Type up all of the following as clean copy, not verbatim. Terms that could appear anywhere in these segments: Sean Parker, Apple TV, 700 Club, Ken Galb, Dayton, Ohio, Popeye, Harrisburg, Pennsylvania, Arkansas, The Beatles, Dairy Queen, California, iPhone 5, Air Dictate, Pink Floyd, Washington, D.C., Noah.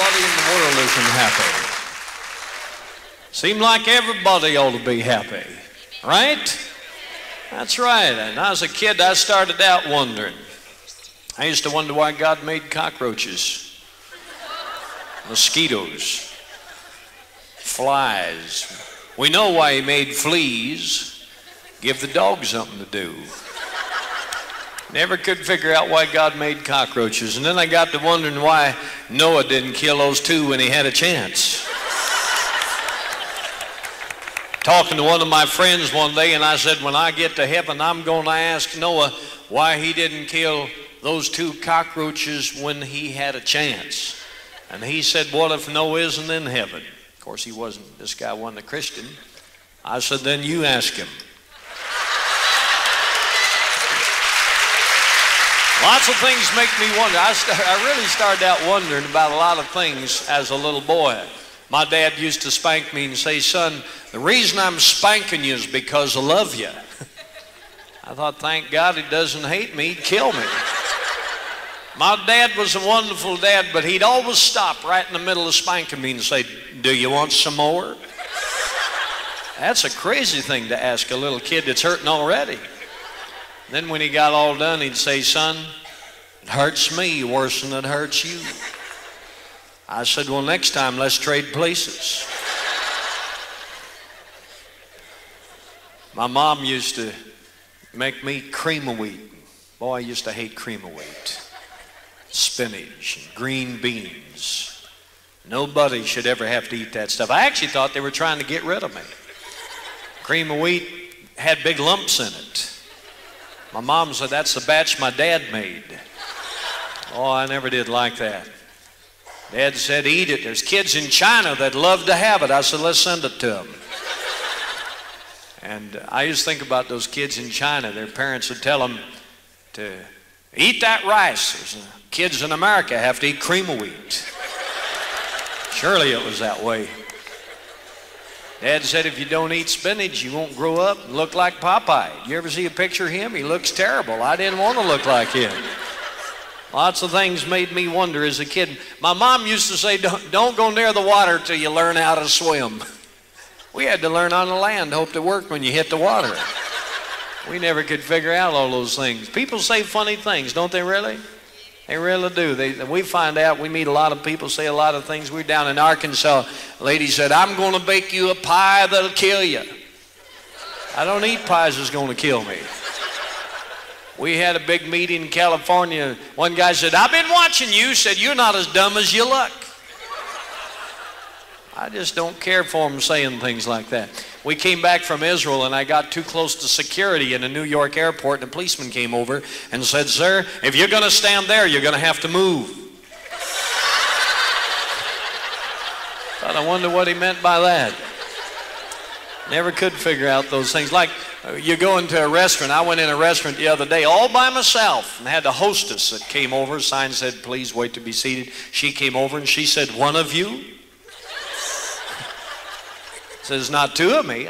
everybody in the world isn't happy. Seems like everybody ought to be happy, right? That's right. And when I was a kid, I started out wondering. I used to wonder why God made cockroaches, mosquitoes, flies. We know why he made fleas. Give the dog something to do. Never could figure out why God made cockroaches. And then I got to wondering why Noah didn't kill those two when he had a chance. Talking to one of my friends one day, and I said, when I get to heaven, I'm going to ask Noah why he didn't kill those two cockroaches when he had a chance. And he said, what if Noah isn't in heaven? Of course, he wasn't. This guy wasn't a Christian. I said, then you ask him. Lots of things make me wonder. I really started out wondering about a lot of things as a little boy. My dad used to spank me and say, son, the reason I'm spanking you is because I love you. I thought, thank God he doesn't hate me, he'd kill me. My dad was a wonderful dad, but he'd always stop right in the middle of spanking me and say, do you want some more? That's a crazy thing to ask a little kid that's hurting already. And then when he got all done, he'd say, son, it hurts me worse than it hurts you. I said, well, next time, let's trade places. My mom used to make me cream of wheat. Boy, I used to hate cream of wheat. Spinach, and green beans. Nobody should ever have to eat that stuff. I actually thought they were trying to get rid of me. Cream of wheat had big lumps in it. My mom said, that's the batch my dad made. Oh, I never did like that. Dad said, eat it. There's kids in China that love to have it. I said, let's send it to them. And I used to think about those kids in China. Their parents would tell them to eat that rice. Kids in America have to eat cream of wheat. Surely it was that way. Dad said, if you don't eat spinach, you won't grow up and look like Popeye. You ever see a picture of him? He looks terrible. I didn't want to look like him. Lots of things made me wonder as a kid. My mom used to say, don't go near the water till you learn how to swim. We had to learn on the land, hope to work when you hit the water. We never could figure out all those things. People say funny things, don't they really? They really do. We find out, we meet a lot of people, say a lot of things. We're down in Arkansas. A lady said, I'm going to bake you a pie that'll kill you. I don't eat pies that's going to kill me. We had a big meeting in California. One guy said, I've been watching you. Said, you're not as dumb as you look. I just don't care for them saying things like that. We came back from Israel, and I got too close to security in a New York airport, and a policeman came over and said, sir, if you're going to stand there, you're going to have to move. Thought, I wonder what he meant by that. Never could figure out those things. Like you go into a restaurant. I went in a restaurant the other day all by myself and had a hostess that came over. Sign said, please wait to be seated. She came over and she said, one of you? Says, not two of me.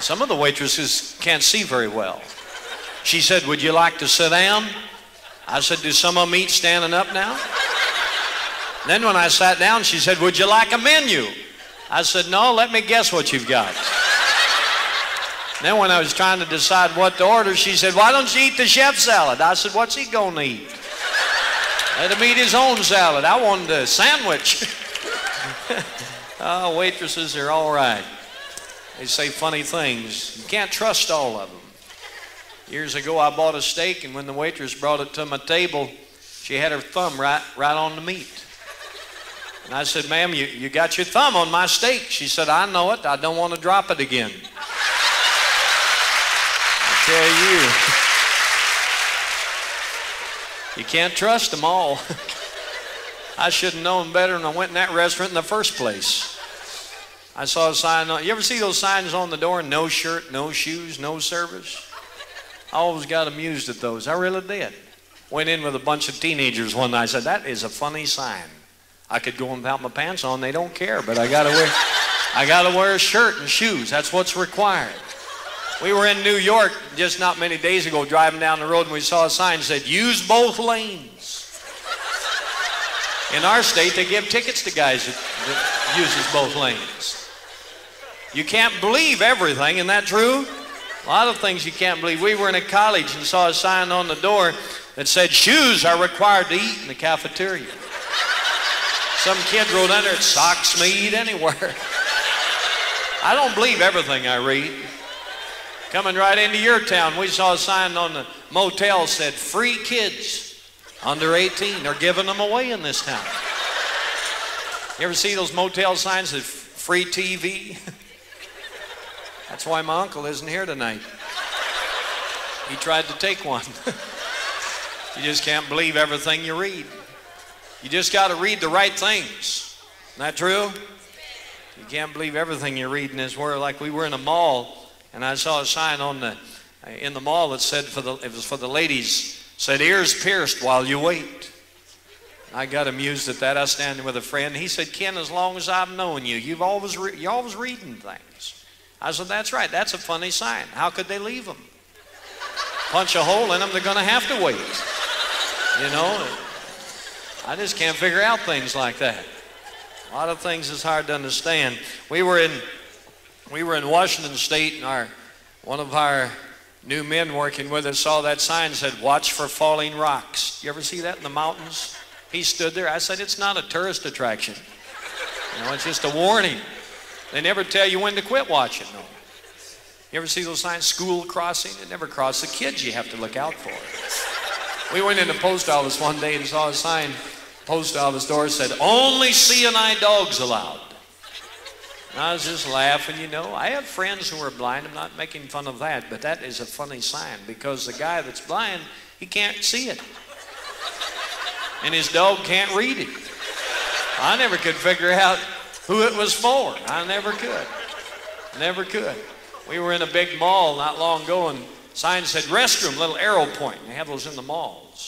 Some of the waitresses can't see very well. She said, would you like to sit down? I said, do some of them eat standing up now? Then when I sat down, she said, would you like a menu? I said, no, let me guess what you've got. Then when I was trying to decide what to order, she said, why don't you eat the chef's salad? I said, what's he going to eat? Let him eat his own salad. I wanted a sandwich. Oh, waitresses are all right. They say funny things. You can't trust all of them. Years ago, I bought a steak, and when the waitress brought it to my table, she had her thumb right on the meat. And I said, ma'am, you got your thumb on my steak. She said, I know it. I don't want to drop it again. I tell you, you can't trust them all. I should have known better than I went in that restaurant in the first place. I saw a sign. You ever see those signs on the door? No shirt, no shoes, no service? I always got amused at those. I really did. Went in with a bunch of teenagers one night. I said, that is a funny sign. I could go in without my pants on, they don't care, but I gotta wear a shirt and shoes. That's what's required. We were in New York just not many days ago driving down the road, and we saw a sign that said, use both lanes. In our state, they give tickets to guys that uses both lanes. You can't believe everything, isn't that true? A lot of things you can't believe. We were in a college and saw a sign on the door that said, shoes are required to eat in the cafeteria. Some kid wrote under it, socks may eat anywhere. I don't believe everything I read. Coming right into your town, we saw a sign on the motel said, free kids under 18. They're giving them away in this town. You ever see those motel signs that free TV? That's why my uncle isn't here tonight. He tried to take one. You just can't believe everything you read. You just got to read the right things. Isn't that true? You can't believe everything you read in this world. Like we were in a mall, and I saw a sign on the in the mall that said it was for the ladies. Said ears pierced while you wait. I got amused at that. I was standing with a friend. He said, "Ken, as long as I've known you, you're always reading things." I said, "That's right. That's a funny sign. How could they leave them? Punch a hole in them. They're going to have to wait." You know, I just can't figure out things like that. A lot of things is hard to understand. We were in Washington State, and one of our new men working with us saw that sign and said, watch for falling rocks. You ever see that in the mountains? He stood there. I said, it's not a tourist attraction. You know, it's just a warning. They never tell you when to quit watching, though. You ever see those signs, school crossing? It never crossed the kids you have to look out for. We went in the post office one day and saw a sign. Post office door said, only C&I dogs allowed. And I was just laughing, you know. I have friends who are blind. I'm not making fun of that, but that is a funny sign because the guy that's blind, he can't see it. And his dog can't read it. I never could figure out who it was for. I never could. Never could. We were in a big mall not long ago, and signs said, restroom, little arrow point. They have those in the malls.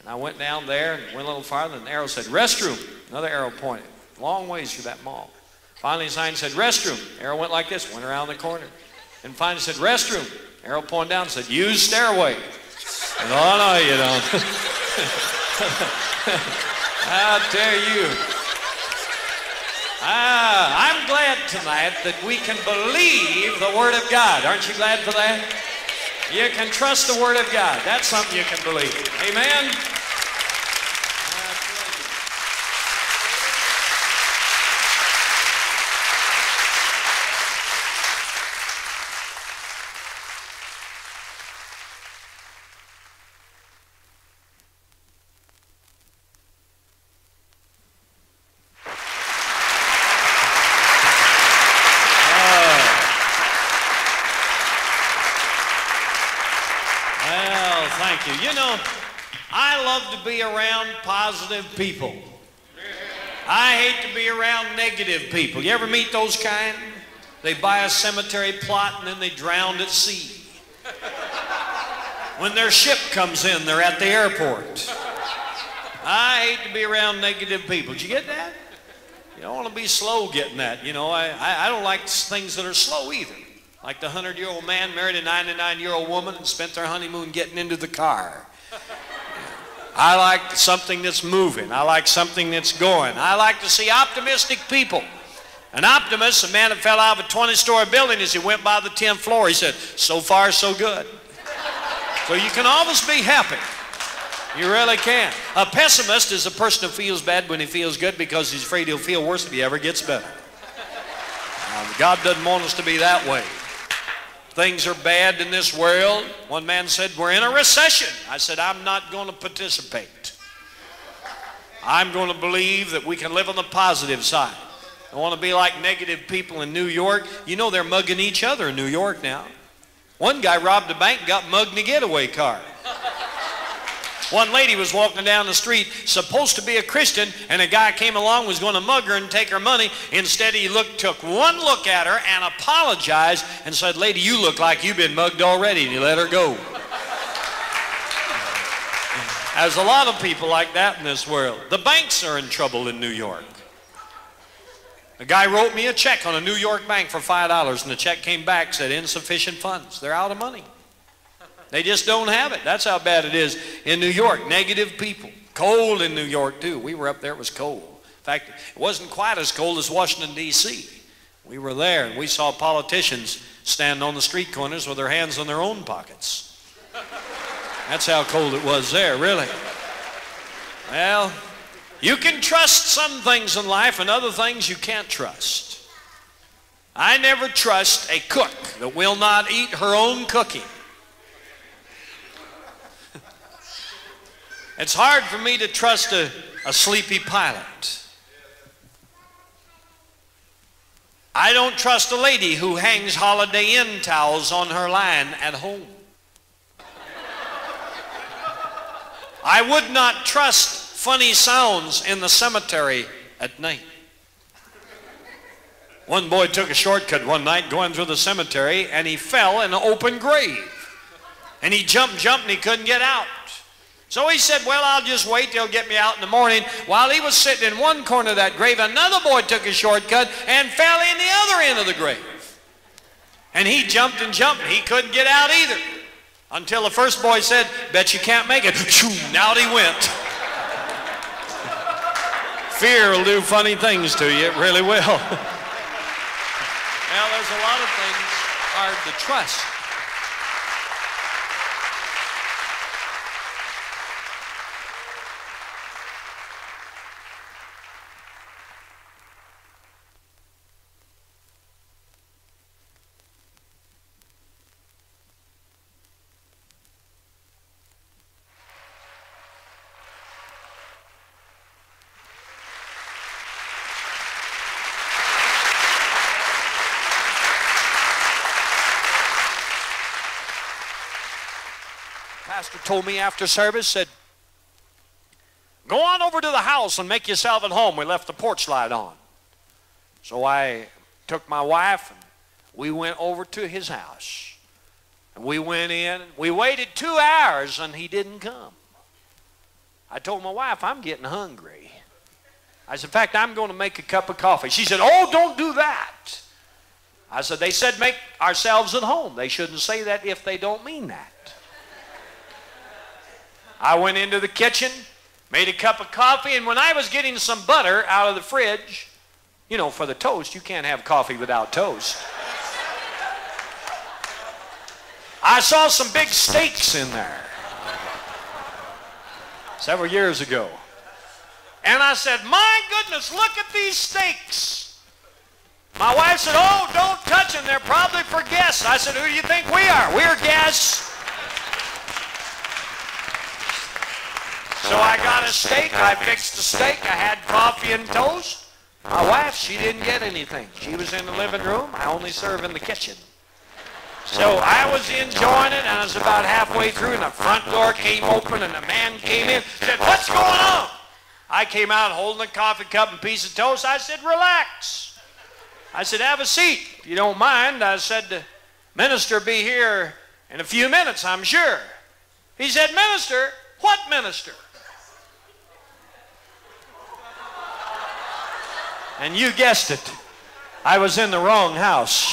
And I went down there and went a little farther, and the arrow said, restroom. Another arrow pointed. Long ways through that mall. Finally, the sign said, restroom. Arrow went like this, went around the corner. And finally said, restroom. Arrow pointed down and said, use stairway. No, no, you don't. How dare you. I'm glad tonight that we can believe the Word of God. Aren't you glad for that? You can trust the Word of God. That's something you can believe. Amen? Positive people. I hate to be around negative people. You ever meet those kind? They buy a cemetery plot and then they drown at sea. When their ship comes in, they're at the airport. I hate to be around negative people. Did you get that? You don't want to be slow getting that. You know, I don't like things that are slow either. Like the 100-year-old man married a 99-year-old woman and spent their honeymoon getting into the car. I like something that's moving. I like something that's going. I like to see optimistic people. An optimist, a man that fell out of a 20-story building as he went by the 10th floor, he said, so far, so good. So you can always be happy. You really can. A pessimist is a person who feels bad when he feels good because he's afraid he'll feel worse if he ever gets better. Now, God doesn't want us to be that way. Things are bad in this world. One man said, we're in a recession. I said, I'm not going to participate. I'm going to believe that we can live on the positive side. I want to be like negative people in New York. You know they're mugging each other in New York now. One guy robbed a bank, got mugged in a getaway car. One lady was walking down the street, supposed to be a Christian, and a guy came along, was going to mug her and take her money. Instead, he took one look at her and apologized and said, lady, you look like you've been mugged already, and he let her go. There's a lot of people like that in this world. The banks are in trouble in New York. A guy wrote me a check on a New York bank for $5, and the check came back, said insufficient funds. They're out of money. They just don't have it. That's how bad it is in New York. Negative people. Cold in New York, too. We were up there, it was cold. In fact, it wasn't quite as cold as Washington, D.C. We were there, and we saw politicians standing on the street corners with their hands in their own pockets. That's how cold it was there, really. Well, you can trust some things in life and other things you can't trust. I never trust a cook that will not eat her own cooking. It's hard for me to trust a sleepy pilot. I don't trust a lady who hangs Holiday Inn towels on her line at home. I would not trust funny sounds in the cemetery at night. One boy took a shortcut one night going through the cemetery, and he fell in an open grave. And he jumped, and he couldn't get out. So he said, well, I'll just wait, they'll get me out in the morning. While he was sitting in one corner of that grave, another boy took a shortcut and fell in the other end of the grave. And he jumped, he couldn't get out either. Until the first boy said, bet you can't make it. And out he went. Fear will do funny things to you, it really will. Now, there's a lot of things hard to trust. Pastor told me after service, said, go on over to the house and make yourself at home. We left the porch light on. So I took my wife and we went over to his house. And we went in. We waited 2 hours and he didn't come. I told my wife, I'm getting hungry. I said, in fact, I'm going to make a cup of coffee. She said, oh, don't do that. I said, they said make ourselves at home. They shouldn't say that if they don't mean that. I went into the kitchen, made a cup of coffee, and when I was getting some butter out of the fridge, you know, for the toast, you can't have coffee without toast. I saw some big steaks in there several years ago. And I said, my goodness, look at these steaks. My wife said, oh, don't touch them. They're probably for guests. I said, who do you think we are? We're guests. So I got a steak, I fixed the steak, I had coffee and toast. My wife, she didn't get anything. She was in the living room, I only serve in the kitchen. So I was enjoying it, and I was about halfway through, and the front door came open, and a man came in, said, what's going on? I came out holding a coffee cup and piece of toast. I said, relax. I said, have a seat, if you don't mind. I said, the minister will be here in a few minutes, I'm sure. He said, minister? What minister? And you guessed it. I was in the wrong house.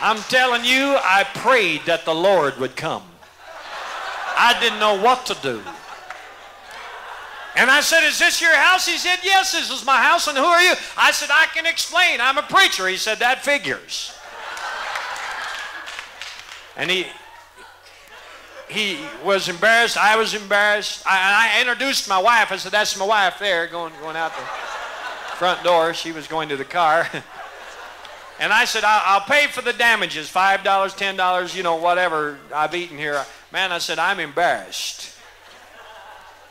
I'm telling you, I prayed that the Lord would come. I didn't know what to do. And I said, is this your house? He said, yes, this is my house. And who are you? I said, I can explain. I'm a preacher. He said, that figures. And he was embarrassed. I was embarrassed. I introduced my wife. I said, that's my wife there going out the front door. She was going to the car. And I said, I'll pay for the damages, $5, $10, you know, whatever I've eaten here. Man, I said, I'm embarrassed.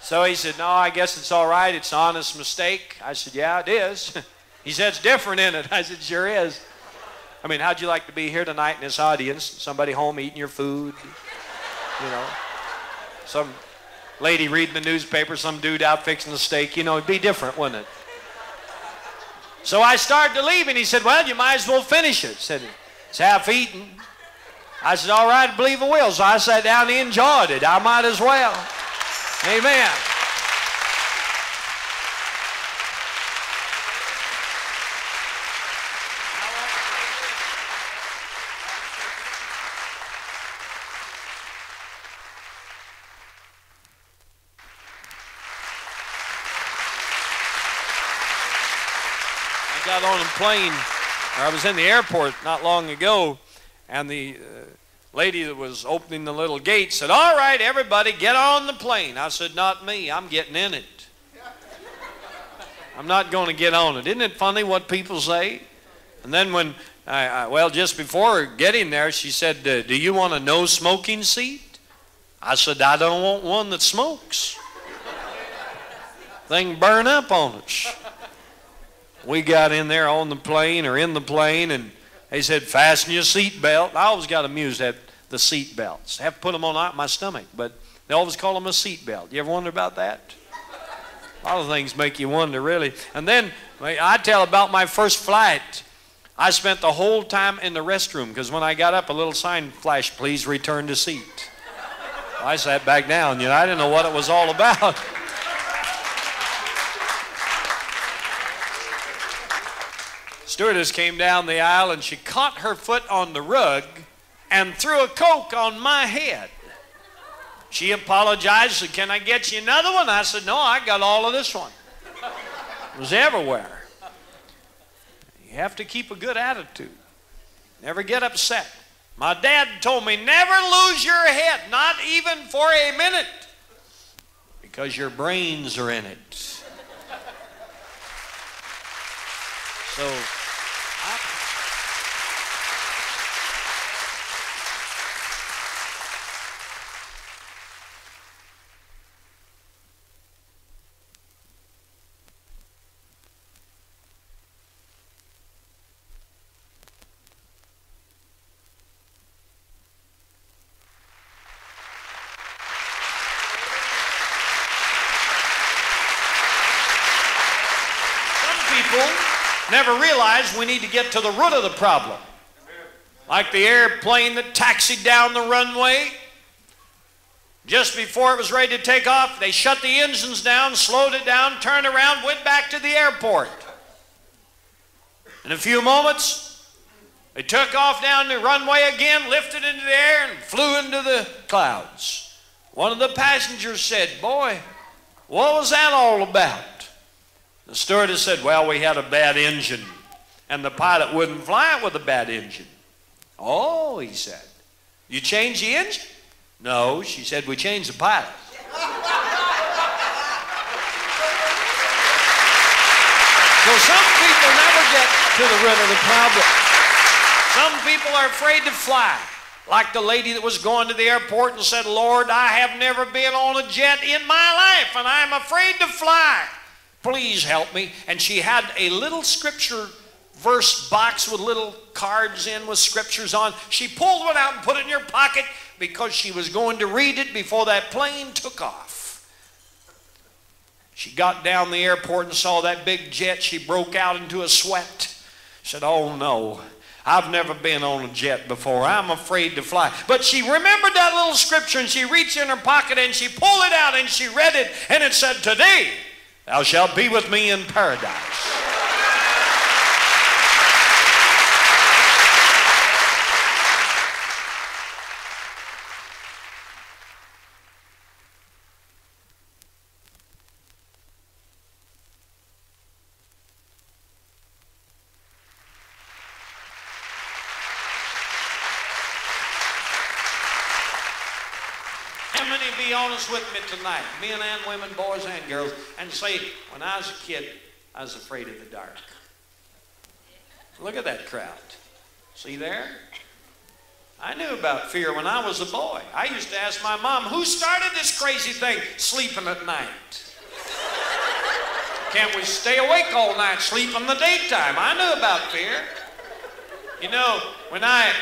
So he said, no, I guess it's all right. It's an honest mistake. I said, yeah, it is. He said, it's different, isn't it? I said, sure is. I mean, how'd you like to be here tonight in this audience? Somebody home eating your food. You know, some lady reading the newspaper, some dude out fixing the steak. You know, it'd be different, wouldn't it? So I started to leave, and he said, well, you might as well finish it. Said, it's half eaten. I said, all right, I believe I will. So I sat down and enjoyed it. I might as well. Amen. got on a plane, or I was in the airport not long ago, and the lady that was opening the little gate said, "All right, everybody, get on the plane." I said, "Not me. I'm getting in it. I'm not going to get on it." Isn't it funny what people say? And then when, well, just before getting there, she said, "Do you want a no-smoking seat?" I said, "I don't want one that smokes. Thing burn up on us." We got in there on the plane, or in the plane, and they said, "Fasten your seat belt." I always got amused at the seat belts. I have to put them on my stomach, but they always call them a seat belt. You ever wonder about that? A lot of things make you wonder, really. And then I tell about my first flight. I spent the whole time in the restroom, because when I got up, a little sign flashed, "Please return to seat." I sat back down, I didn't know what it was all about. Stewardess came down the aisle, and she caught her foot on the rug and threw a Coke on my head. She apologized, said, "Can I get you another one?" I said, "No, I got all of this one." It was everywhere. You have to keep a good attitude. Never get upset. My dad told me, never lose your head, not even for a minute, because your brains are in it. So, never realize we need to get to the root of the problem. Like the airplane that taxied down the runway. Just before it was ready to take off, they shut the engines down, slowed it down, turned around, went back to the airport. In a few moments, they took off down the runway again, lifted into the air, and flew into the clouds. One of the passengers said, "Boy, what was that all about?" The stewardess said, "Well, we had a bad engine, and the pilot wouldn't fly it with a bad engine." "Oh," he said, "you changed the engine?" "No," she said, "we changed the pilot." So some people never get to the root of the problem. Some people are afraid to fly. Like the lady that was going to the airport and said, "Lord, I have never been on a jet in my life, and I'm afraid to fly. Please help me." And she had a little scripture verse box with little cards in with scriptures on. She pulled one out and put it in her pocket because she was going to read it before that plane took off. She got down the airport and saw that big jet. She broke out into a sweat. She said, "Oh no, I've never been on a jet before. I'm afraid to fly." But she remembered that little scripture, and she reached in her pocket and she pulled it out and she read it, and it said, "Today thou shalt be with me in paradise." How many be honest with me tonight, men and women, boys and girls, and say, "When I was a kid, I was afraid of the dark"? Look at that crowd. See there? I knew about fear when I was a boy. I used to ask my mom, "Who started this crazy thing, sleeping at night? Can't we stay awake all night, sleep in the daytime?" I knew about fear. When I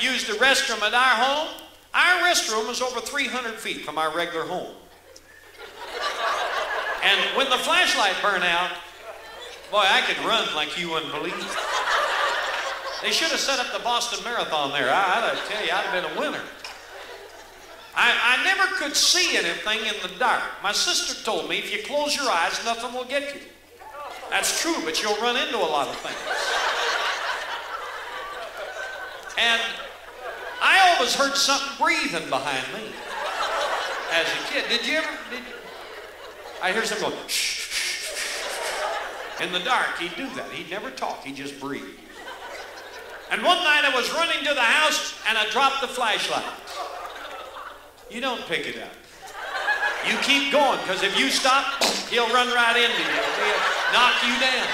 used the restroom at our home, our restroom was over 300 feet from our regular home. And when the flashlight burned out, boy, I could run like you wouldn't believe. They should have set up the Boston Marathon there. I tell you, I'd have been a winner. I never could see anything in the dark. My sister told me, if you close your eyes, nothing will get you. That's true, but you'll run into a lot of things. And I always heard something breathing behind me as a kid. Did you ever? I hear something going, shh, shh, shh. In the dark, he'd do that. He'd never talk, he'd just breathe. And one night I was running to the house and I dropped the flashlight. You don't pick it up. You keep going, because if you stop, he'll run right into you. He'll knock you down.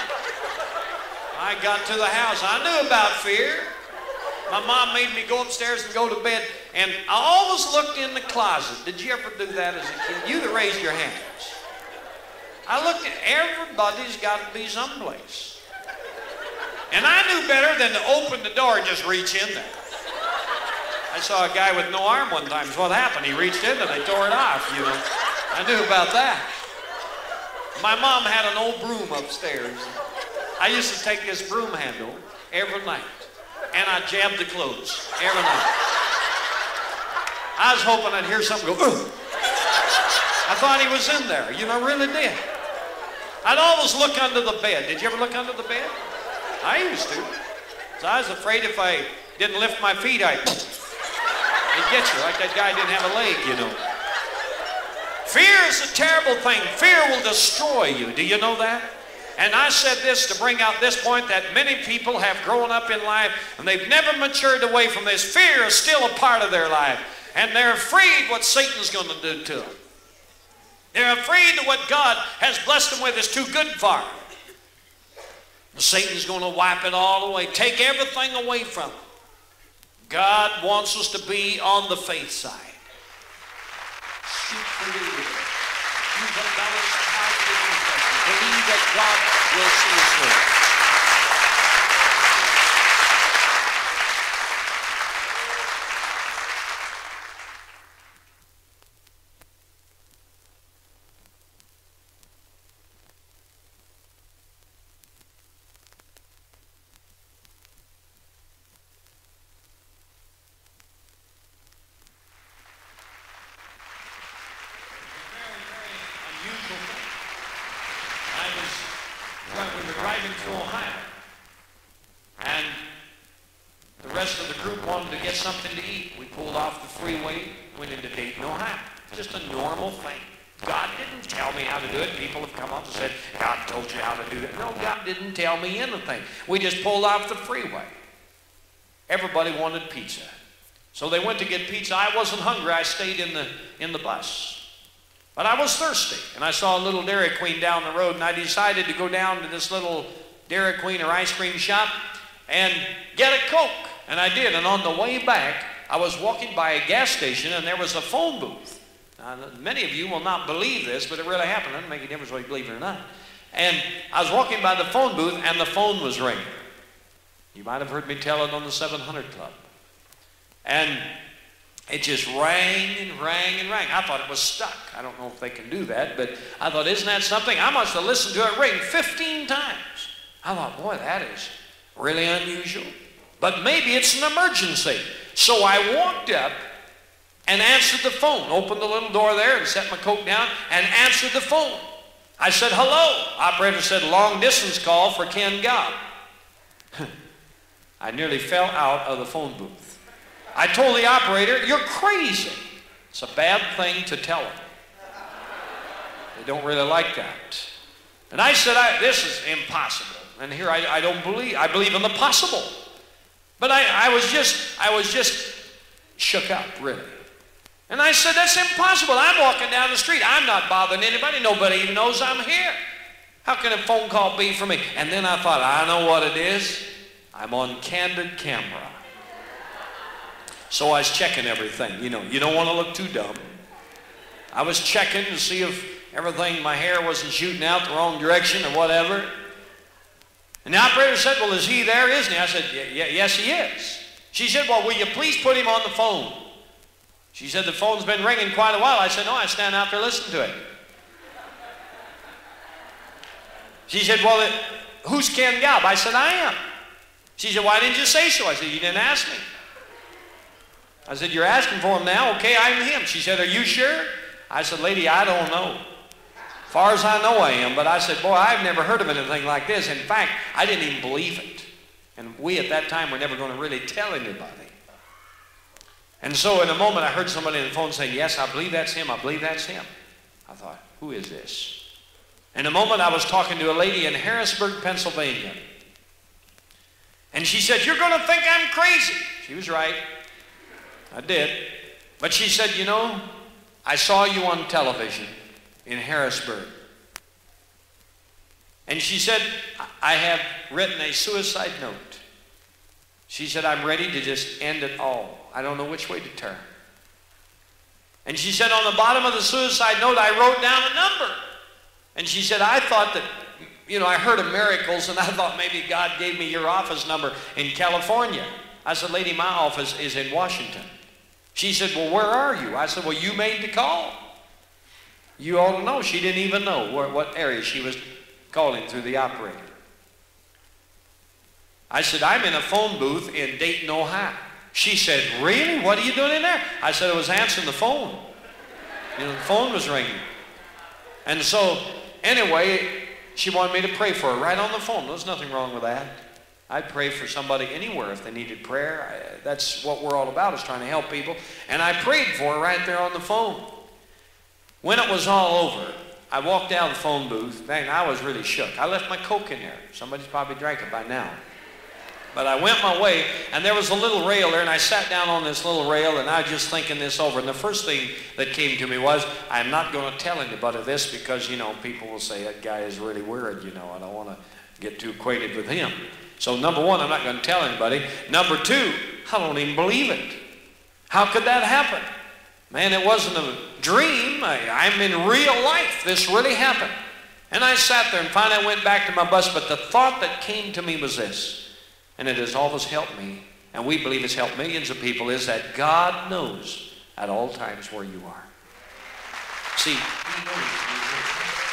I got to the house. I knew about fear. My mom made me go upstairs and go to bed, and I always looked in the closet. Did you ever do that as a kid? You that raised your hands. I looked at, everybody's got to be someplace. And I knew better than to open the door and just reach in there. I saw a guy with no arm one time. That's what happened. He reached in and they tore it off, you know. I knew about that. My mom had an old broom upstairs. I used to take this broom handle every night, and I jabbed the clothes every night. I was hoping I'd hear something go, ooh. I thought he was in there. You know, I really did. I'd always look under the bed. Did you ever look under the bed? I used to. So I was afraid if I didn't lift my feet, I'd... It gets you, like that guy didn't have a leg, you know. Fear is a terrible thing. Fear will destroy you. Do you know that? And I said this to bring out this point that many people have grown up in life and they've never matured away from this. Fear is still a part of their life. And they're afraid what Satan's going to do to them. They're afraid that what God has blessed them with is too good for them. Satan's going to wipe it all away. Take everything away from them. God wants us to be on the faith side. Shoot for your will. You have a balanced, positive impression. Believe that God will see us through. Something to eat. We pulled off the freeway, went into Dayton, Ohio. Just a normal thing. God didn't tell me how to do it. People have come up and said, God told you how to do it. No, God didn't tell me anything. We just pulled off the freeway. Everybody wanted pizza. So they went to get pizza. I wasn't hungry. I stayed in the bus. But I was thirsty, and I saw a little Dairy Queen down the road, and I decided to go down to this little Dairy Queen or ice cream shop and get a Coke. And I did, and on the way back, I was walking by a gas station, and there was a phone booth. Now, many of you will not believe this, but it really happened. It doesn't make a difference whether you believe it or not. And I was walking by the phone booth, and the phone was ringing. You might have heard me tell it on the 700 Club. And it just rang and rang and rang. I thought it was stuck. I don't know if they can do that, but I thought, isn't that something? I must have listened to it ring 15 times. I thought, boy, that is really unusual. But maybe it's an emergency. So I walked up and answered the phone, opened the little door there and set my Coke down and answered the phone. I said, hello. Operator said, long distance call for Ken God. I nearly fell out of the phone booth. I told the operator, you're crazy. It's a bad thing to tell them. They don't really like that. And I said, this is impossible. And here I don't believe, I believe in the possible. But I was just shook up, really. And I said, that's impossible. I'm walking down the street. I'm not bothering anybody. Nobody even knows I'm here. How can a phone call be for me? And then I thought, I know what it is. I'm on candid camera. So I was checking everything. You know, you don't want to look too dumb. I was checking to see if everything, my hair wasn't shooting out the wrong direction or whatever. And the operator said, well, is he there, isn't he? I said, yes, he is. She said, well, will you please put him on the phone? She said, the phone's been ringing quite a while. I said, no, I stand out there listening to it. She said, well, who's Ken Galb? I said, I am. She said, why didn't you say so? I said, you didn't ask me. I said, you're asking for him now? Okay, I'm him. She said, are you sure? I said, lady, I don't know. As far as I know I am, but I said, boy, I've never heard of anything like this. In fact, I didn't even believe it. And we at that time were never going to really tell anybody. And so in a moment I heard somebody on the phone say, yes, I believe that's him, I believe that's him. I thought, who is this? In a moment, I was talking to a lady in Harrisburg, Pennsylvania. And she said, "You're going to think I'm crazy." She was right. I did. But she said, "You know, I saw you on television in Harrisburg." And she said, "I have written a suicide note." She said, "I'm ready to just end it all. I don't know which way to turn." And she said, on the bottom of the suicide note, I wrote down a number. And she said, "I thought that, you know, I heard of miracles, and I thought maybe God gave me your office number in California." I said, "Lady, my office is in Washington." She said, "Well, where are you?" I said, "Well, you made the call. You ought to know." She didn't even know what area she was calling through the operator. I said, "I'm in a phone booth in Dayton, Ohio." She said, "Really? What are you doing in there?" I said, "I was answering the phone." You know, the phone was ringing. And so, anyway, she wanted me to pray for her right on the phone. There's nothing wrong with that. I'd pray for somebody anywhere if they needed prayer. That's what we're all about, is trying to help people. And I prayed for her right there on the phone. When it was all over, I walked out of the phone booth. Dang, I was really shook. I left my Coke in there. Somebody's probably drank it by now. But I went my way, and there was a little rail there, and I sat down on this little rail, and I was just thinking this over. And the first thing that came to me was, I'm not going to tell anybody this because, you know, people will say, that guy is really weird, you know. I don't want to get too acquainted with him. So number one, I'm not going to tell anybody. Number two, I don't even believe it. How could that happen? Man, it wasn't a dream. I'm in real life. This really happened. And I sat there, and finally I went back to my bus, but the thought that came to me was this. And it has always helped me, and we believe it's helped millions of people, is that God knows at all times where you are. See, He knows.